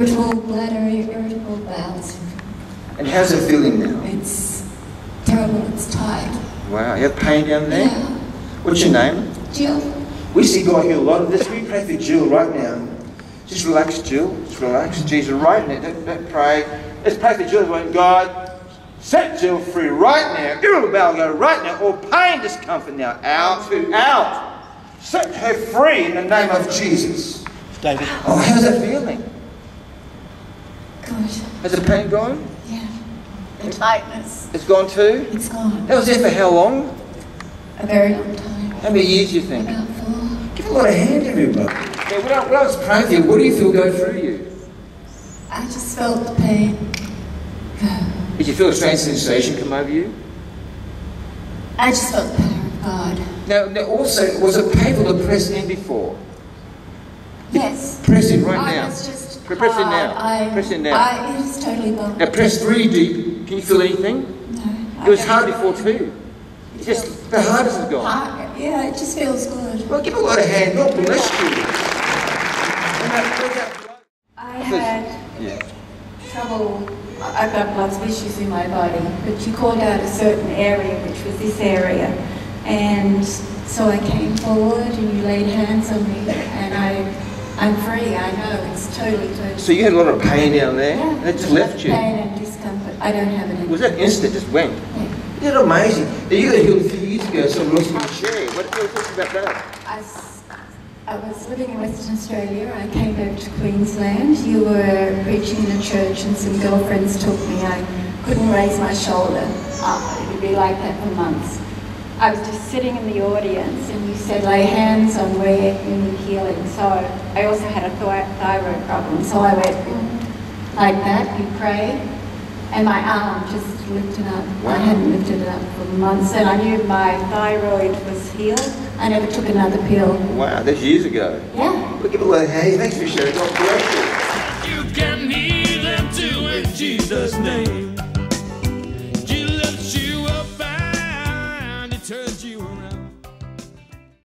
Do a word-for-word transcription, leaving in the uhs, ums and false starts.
Irritable bladder, irritable bowels. And how's it feeling now? It's terrible, it's tight. Wow, you have pain down there? Yeah. What's your name? Jill. We see God heal a lot of this. We pray for Jill right now. Just relax, Jill. Just relax. Jesus, right now. Don't, don't pray. Let's pray for Jill. God, set Jill free right now. Irritable bowel, go right now. All pain, discomfort now. Out, out. Set her free in the name of Jesus. David. Oh, how's that feeling? Gosh. Has the pain gone? Yeah. The tightness. It's gone too? It's gone. That was there for how long? A very long time. How many years do you think? About four. Give God a hand, everybody. Yeah, when, I, when I was praying for you, what do you feel go through you? I just felt the pain. Did you feel a strange sensation come over you? I just felt the power of God. Now, now also, was it painful to press in before? Yes. Press in right I now. Was just Press it now. I, press it now. I, it is totally gone. Now press three deep. Can you feel anything? No. It was hard before too. It's just the hardest is gone. Hard. Yeah, it just feels good. Well, give a lot of hand. God bless you. I had yeah. trouble. I've got lots of issues in my body, but you called out a certain area, which was this area, and so I came forward and you laid hands on me, and I. I'm free, I know, it's totally totally. So you had a lot of pain down there? Yeah, and it just left you? Pain and discomfort, I don't have it. Was that instant, just went? Yeah. Isn't it amazing? You got healed a few years ago, someone lost my chair. What do you think about that? I, I was living in Western Australia, I came back to Queensland. You were preaching in a church and some girlfriends took me. I couldn't raise my shoulder up, it would be like that for months. I was just sitting in the audience and you said lay hands on where you need healing. So I also had a thyroid problem. So I went like that, you prayed, and my arm just lifted up. Wow. I hadn't lifted it up for months and I knew my thyroid was healed. I never took another pill. Wow, that's years ago. Yeah. Look at the hey, thanks for sharing. God bless you. You can heal them too in Jesus' name.